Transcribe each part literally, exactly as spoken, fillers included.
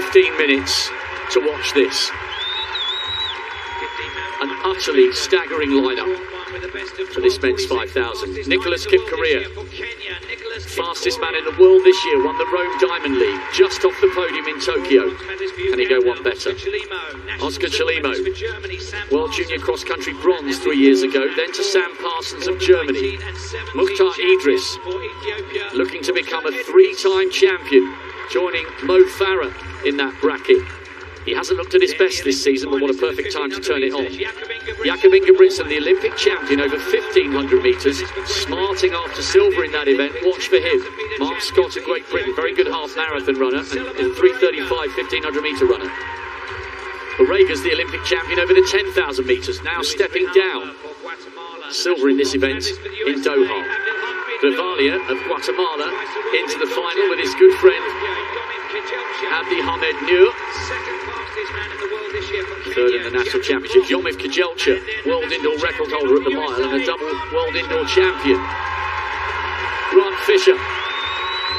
fifteen minutes to watch this. An utterly staggering lineup for this men's five thousand. Nicholas Kipkorir, fastest man in the world this year, won the Rome Diamond League, just off the podium in Tokyo. Can he go one better? Oscar Chelimo, World Junior Cross Country bronze three years ago, then to Sam Parsons of Germany. Muktar Edris, looking to become a three-time champion, joining Mo Farah in that bracket. He hasn't looked at his best this season, but what a perfect time to turn it on. Jakob Ingebrigtsen, the Olympic champion over fifteen hundred metres, smarting after silver in that event. Watch for him. Marc Scott of Great Britain, very good half-marathon runner and three thirty-five fifteen hundred metre runner. Barega's the Olympic champion over the ten thousand metres, now stepping down. Silver in this event in Doha. Gravalia of Guatemala into the final with his good friend Abdihamid Nur. Third in the national championship. Yomif Kejelcha, world indoor record holder at the mile and a double world indoor champion. Grant Fisher,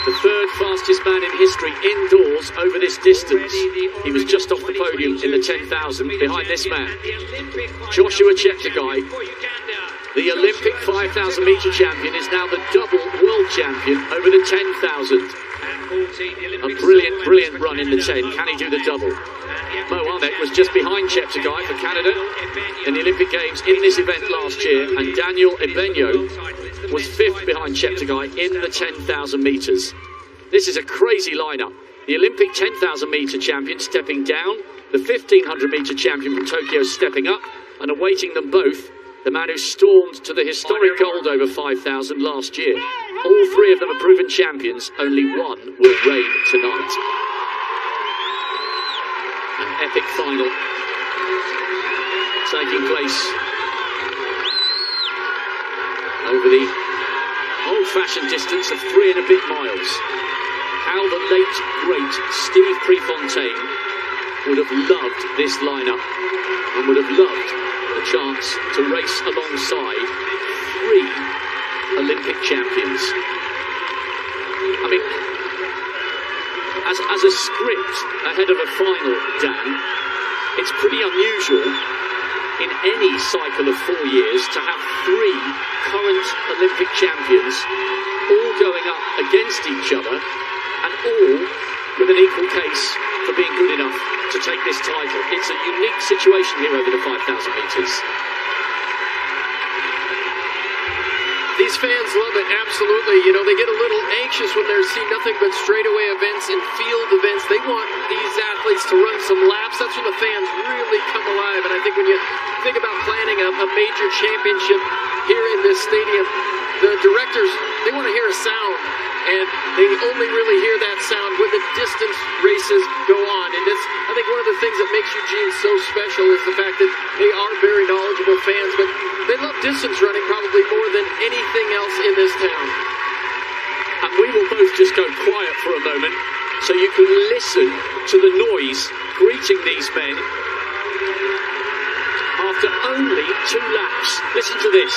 the third fastest man in history indoors over this distance. He was just off the podium in the ten thousand behind this man. Joshua Cheptegei, the Olympic five thousand metre champion, is now the double world champion over the ten thousand. A brilliant, brilliant run in the ten. Can he do the double? Mo Ahmed was just behind Cheptegei for Canada in the Olympic Games in this event last year, and Daniel Ebenyo was fifth behind Cheptegei in the ten thousand metres. This is a crazy lineup. The Olympic ten thousand metre champion stepping down, the fifteen hundred metre champion from Tokyo stepping up, and awaiting them both, the man who stormed to the historic gold over five thousand last year. All three of them are proven champions, only one will reign tonight. An epic final taking place over the old-fashioned distance of three and a bit miles. How the late, great Steve Prefontaine would have loved this lineup and would have loved the chance to race alongside three Olympic champions. I mean, as, as a script ahead of a final, Dan, it's pretty unusual in any cycle of four years to have three current Olympic champions all going up against each other and all with an equal case for being good enough to take this title. It's a unique situation here over the five thousand metres. These fans love it, absolutely. You know, they get a little anxious when they see nothing but straightaway events and field events. They want these athletes to run some laps. That's when the fans really come alive. And I think when you think about planning a, a major championship here in this stadium, the directors, they want to hear a sound. And they only really hear that sound when the distance races go on. And that's, I think, one of the things that makes Eugene so special is the fact that they are very knowledgeable fans. But they love distance running probably more than anything else in this town. And we will both just go quiet for a moment so you can listen to the noise greeting these men after only two laps. Listen to this.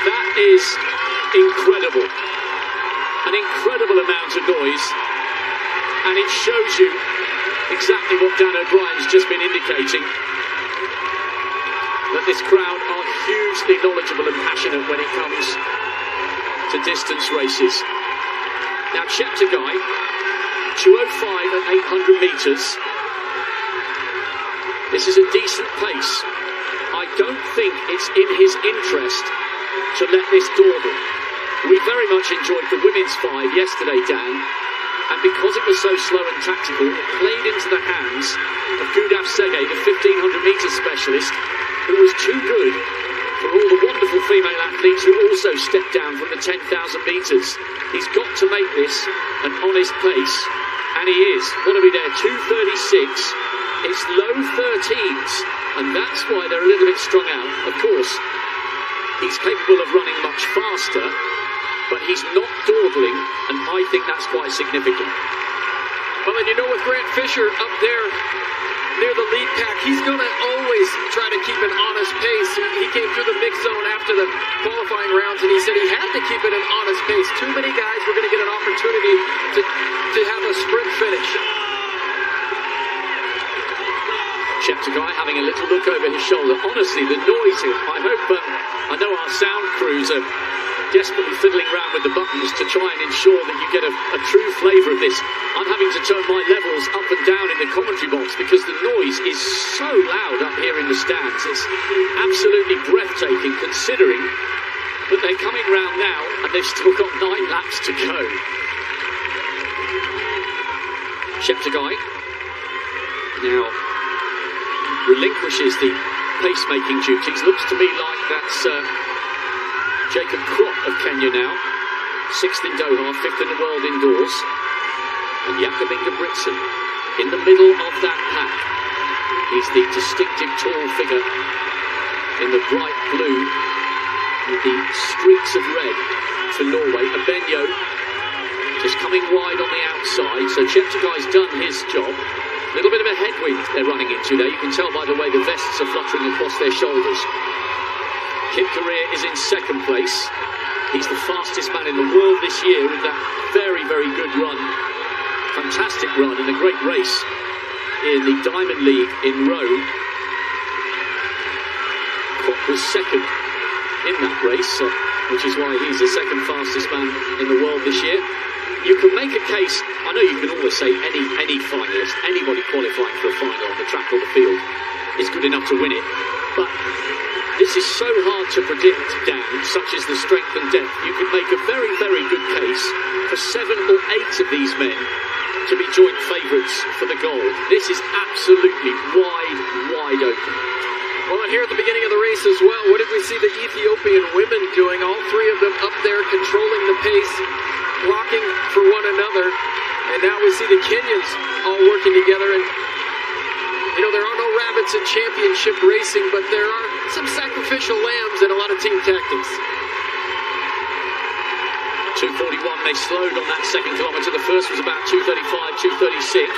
That is incredible. An incredible amount of noise, and it shows you exactly what Dan O'Brien's just been indicating, that this crowd are hugely knowledgeable and passionate when it comes to distance races. Now Cheptegei, two oh five at eight hundred metres. This is a decent pace. I don't think it's in his interest to let this dawdle. We very much enjoyed the women's five yesterday, Dan, and because it was so slow and tactical, it played into the hands of Gudaf Seyoum, the fifteen hundred metre specialist, who was too good for all the wonderful female athletes who also stepped down from the ten thousand metres. He's got to make this an honest pace, and he is. What are we there? two thirty-six. It's low thirteens, and that's why they're a little bit strung out. Of course, he's capable of running much faster, but he's not dawdling, and I think that's quite significant. Well, and you know, with Grant Fisher up there near the lead pack. He's going to always try to keep an honest pace. He came through the mix zone after the qualifying rounds, and he said he had to keep it an honest pace. Too many guys were going to get an opportunity to, to have a sprint finish. Cheptegei having a little look over his shoulder. Honestly, the noise here. I hope, uh, I know our sound crews are desperately fiddling around with the buttons to try and ensure that you get a, a true flavour of this. I'm having to turn my levels up and down in the commentary box because the noise is so loud up here in the stands. It's absolutely breathtaking considering that they're coming round now and they've still got nine laps to go. Cheptegei now relinquishes the pacemaking duties. Looks to me like that's... Uh, Jacob Krop of Kenya now, sixth in Doha, fifth in the world indoors, and Jakob Ingebrigtsen in the middle of that pack. He's the distinctive tall figure in the bright blue with the streaks of red for Norway. Ebenyo just coming wide on the outside, so Cheptegei's done his job. A little bit of a headwind they're running into there. You can tell by the way the vests are fluttering across their shoulders. Kipkorir is in second place. He's the fastest man in the world this year with that very, very good run. Fantastic run and a great race in the Diamond League in Rome. Kwoh was second in that race, uh, which is why he's the second fastest man in the world this year. You can make a case, I know you can always say any, any finalist, anybody qualifying for a final on the track or the field is good enough to win it, but this is so hard to predict, Dan, such is the strength and depth. You could make a very, very good case for seven or eight of these men to be joint favourites for the gold. This is absolutely wide, wide open. Well, and here at the beginning of the race as well, what did we see the Ethiopian women doing? All three of them up there controlling the pace, blocking for one another, and now we see the Kenyans all working together. And you know, there are no rabbits in championship racing, but there are some sacrificial lambs and a lot of team tactics. two forty-one, they slowed on that second kilometre. The first was about two thirty-five, two thirty-six.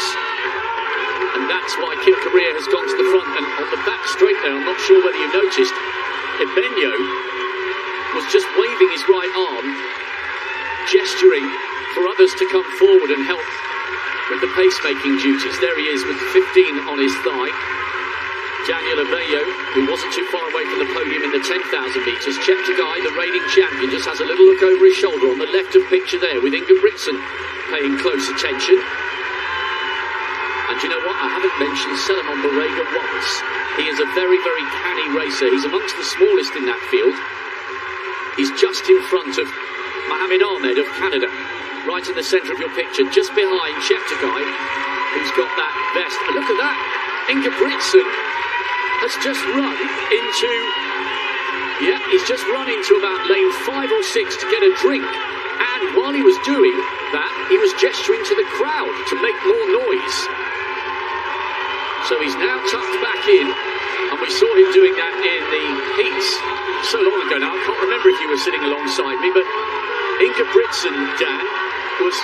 And that's why Kipkorir has gone to the front. And on the back straight there, I'm not sure whether you noticed, Ebenyo was just waving his right arm, gesturing for others to come forward and help with the pacemaking duties. There he is with fifteen on his thigh. Daniel Ebenyo, who wasn't too far away from the podium in the ten thousand metres. Cheptegei, the reigning champion, just has a little look over his shoulder on the left of picture there with Ingebrigtsen paying close attention. And you know what? I haven't mentioned Selemon Barega once. He is a very, very canny racer. He's amongst the smallest in that field. He's just in front of Mohammed Ahmed of Canada, right in the centre of your picture, just behind Cheptegei, who's got that vest. And look at that! Ingebrigtsen has just run into, yeah, he's just run into about lane five or six to get a drink. And while he was doing that, he was gesturing to the crowd to make more noise. So he's now tucked back in, and we saw him doing that in the heats so long ago now. I can't remember if you were sitting alongside me, but Ingebrigtsen, Dan, was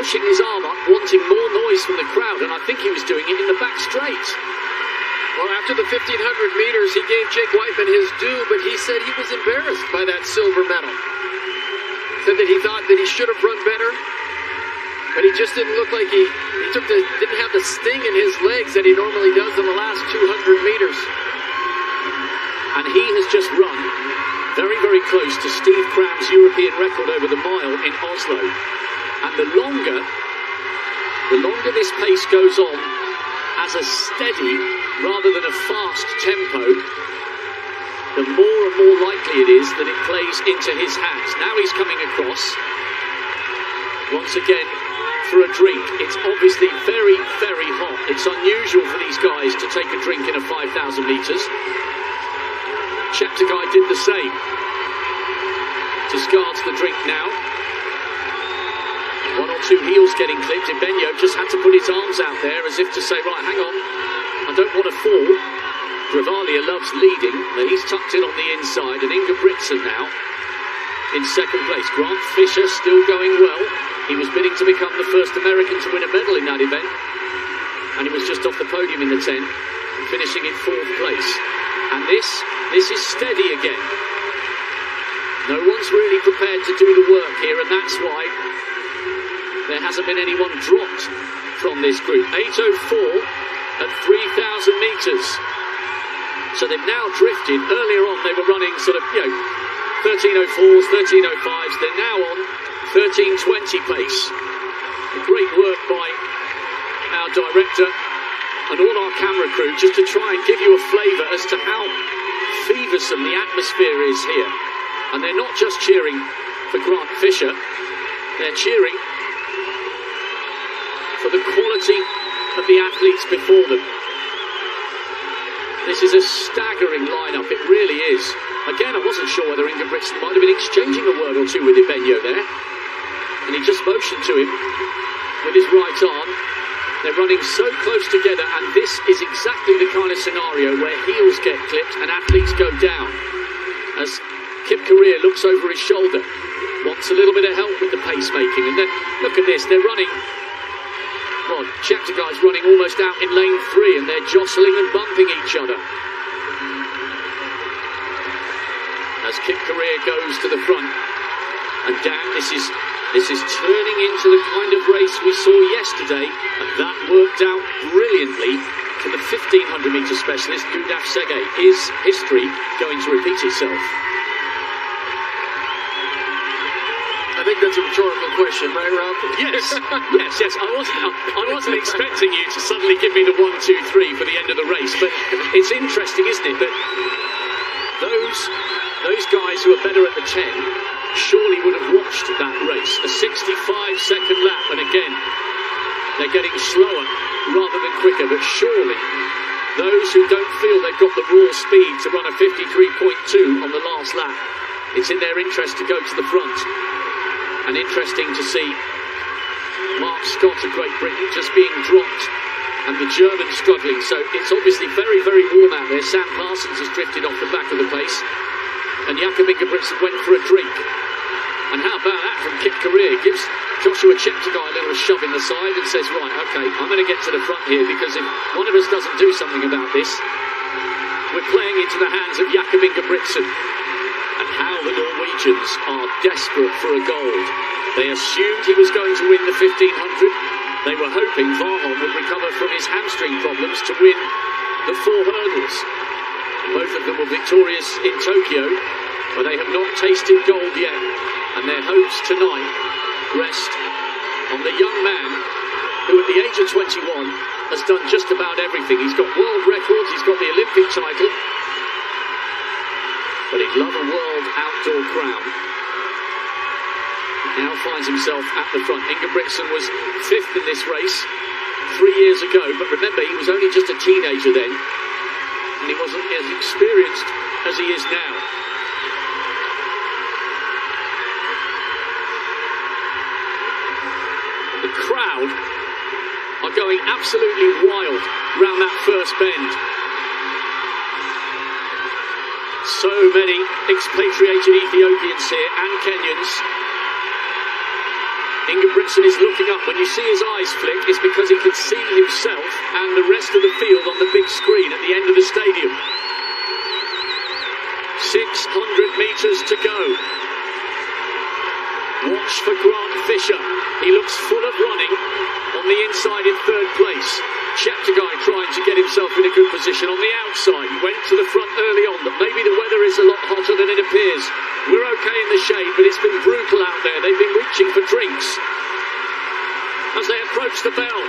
pushing his arm up, wanting more noise from the crowd, and I think he was doing it in the back straight. Well, after the fifteen hundred metres, he gave Jake Wightman his due, but he said he was embarrassed by that silver medal. Said that he thought that he should have run better, but he just didn't look like he, he took the, didn't have the sting in his legs that he normally does in the last two hundred metres. And he has just run very, very close to Steve Cram's European record over the mile in Oslo. And the longer, the longer this pace goes on as a steady rather than a fast tempo, the more and more likely it is that it plays into his hands. Now he's coming across, once again, for a drink. It's obviously very, very hot. It's unusual for these guys to take a drink in a five thousand metres. Cheptegei did the same. Discards the drink now. One or two heels getting clipped. Ebenyo just had to put his arms out there as if to say, right, hang on, I don't want to fall. Gravalia loves leading, but he's tucked in on the inside. And Ingebrigtsen now in second place. Grant Fisher still going well. He was bidding to become the first American to win a medal in that event. and it was just off the podium in the ten, finishing in fourth place. And this, this is steady again. No one's really prepared to do the work here, and that's why there hasn't been anyone dropped from this group. eight oh four at three thousand metres. So they've now drifted. Earlier on they were running sort of, you know, thirteen oh fours, thirteen oh fives. They're now on thirteen twenty pace. A great work by our director and all our camera crew just to try and give you a flavour as to how feversome the atmosphere is here. And they're not just cheering for Grant Fisher, they're cheering for the quality of the athletes before them. This is a staggering lineup, it really is. Again, I wasn't sure whether Ingebrigtsen might have been exchanging a word or two with Ebenyo there. And he just motioned to him with his right arm. They're running so close together, and this is exactly the kind of scenario where heels get clipped and athletes go down. As Kipkorir looks over his shoulder, wants a little bit of help with the pacemaking. And then, look at this, they're running. Well, Cheptegei's running almost out in lane three, and they're jostling and bumping each other. As Kipkorir goes to the front, and Dan, this is this is turning into the kind of race we saw yesterday, and that worked out brilliantly for the fifteen hundred metre specialist Gudaf Seyoum. Is history going to repeat itself? I think that's a rhetorical question, right, Rob? Yes, yes, yes. I wasn't, I wasn't expecting you to suddenly give me the one, two, three for the end of the race, but it's interesting, isn't it, that those, those guys who are better at the ten surely would have watched that race. A sixty-five second lap, and again, they're getting slower rather than quicker, but surely those who don't feel they've got the raw speed to run a fifty-three point two on the last lap, it's in their interest to go to the front. And interesting to see Marc Scott of Great Britain just being dropped and the Germans struggling. So it's obviously very, very warm out there. Sam Parsons has drifted off the back of the pace. And Jakob Ingebrigtsen went for a drink. And how about that from Kipkorir? Gives Joshua Cheptegei a little shove in the side and says, right, OK, I'm going to get to the front here, because if one of us doesn't do something about this, we're playing into the hands of Jakob Ingebrigtsen. And how the Norwegians are desperate for a gold. They assumed he was going to win the fifteen hundred. They were hoping Farah would recover from his hamstring problems to win the four hurdles. And both of them were victorious in Tokyo, but they have not tasted gold yet. And their hopes tonight rest on the young man who at the age of twenty-one has done just about everything. He's got world records, he's got the Olympic title, but he'd love a world outdoor crown. He now finds himself at the front. Ingebrigtsen was fifth in this race three years ago, but remember, he was only just a teenager then, and he wasn't as experienced as he is now. The crowd are going absolutely wild round that first bend. So many expatriated Ethiopians here and Kenyans. Ingebrigtsen is looking up. When you see his eyes flick, it's because he can see himself and the rest of the field on the big screen at the end of the stadium. six hundred metres to go. Watch for Grant Fisher. He looks full of running on the inside in third place. Cheptegei trying to get himself in a good position on the outside. He went to the front early on, but maybe the weather is a lot hotter than it appears. We're okay in the shade, but it's been brutal out there. They've been reaching for drinks. As they approach the bell,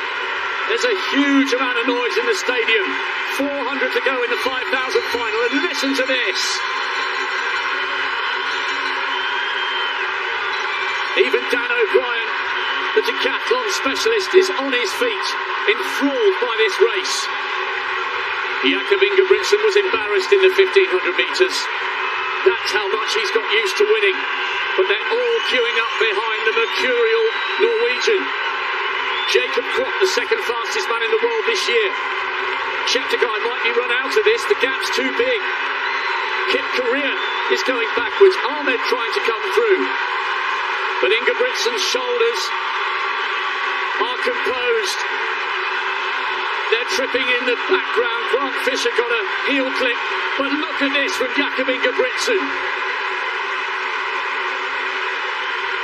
there's a huge amount of noise in the stadium. four hundred to go in the five thousand final, and listen to this. Even Dan O'Brien, the decathlon specialist, is on his feet, enthralled by this race. Jakob Ingebrigtsen was embarrassed in the fifteen hundred metres. That's how much he's got used to winning. But they're all queuing up behind the mercurial Norwegian. Jacob Krop, the second fastest man in the world this year. Cheptegei might be run out of this, the gap's too big. Kipkorir is going backwards, Ahmed trying to come through. But Ingebrigtsen's shoulders are composed. They're tripping in the background. Grant Fisher got a heel clip. But look at this from Jakob Ingebrigtsen.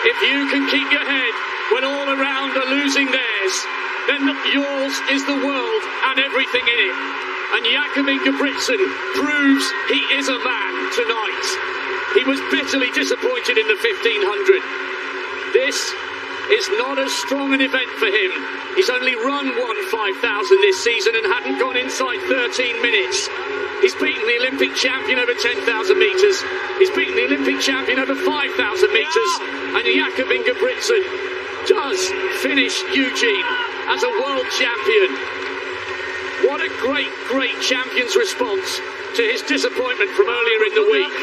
If you can keep your head when all around are losing theirs, then yours is the world and everything in it. And Jakob Ingebrigtsen proves he is a man tonight. He was bitterly disappointed in the fifteen hundred. This is not as strong an event for him. He's only run one five thousand this season and hadn't gone inside thirteen minutes. He's beaten the Olympic champion over ten thousand metres. He's beaten the Olympic champion over five thousand metres. And Jakob Ingebrigtsen does finish Eugene as a world champion. What a great, great champion's response to his disappointment from earlier in the week.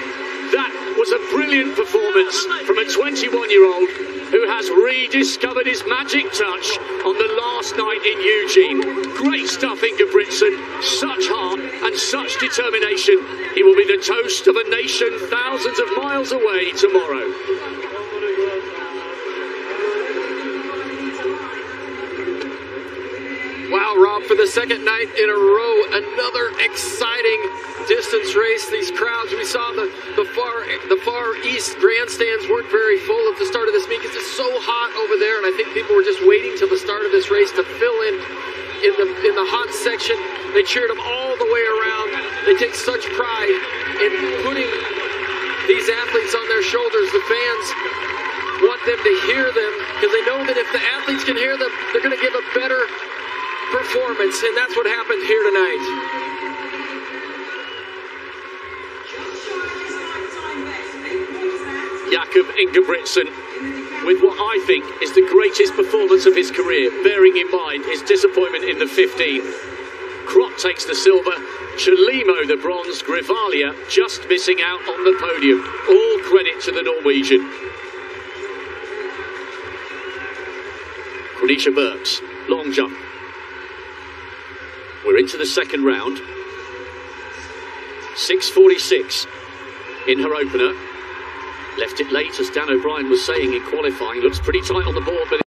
That was a brilliant performance from a twenty-one-year-old who has rediscovered his magic touch on the last night in Eugene. Great stuff, Ingebrigtsen. Such heart and such determination. He will be the toast of a nation thousands of miles away tomorrow. Wow, Rob, for the second night in a row, another exciting distance race. These crowds, we saw the, the, far, the far east grandstands weren't very full at the start of this meet because it's so hot over there, and I think people were just waiting till the start of this race to fill in in the, in the hot section. They cheered them all the way around. They take such pride in putting these athletes on their shoulders. The fans want them to hear them because they know that if the athletes can hear them, they're going to give a better performance, and that's what happened here tonight. Jakob Ingebrigtsen with what I think is the greatest performance of his career, bearing in mind his disappointment in the fifteen. Krop takes the silver, Chelimo the bronze, Grivalia just missing out on the podium. All credit to the Norwegian. Kronicia Burks, long jump. We're into the second round. six forty-six in her opener. Left it late, as Dan O'Brien was saying in qualifying. Looks pretty tight on the board, but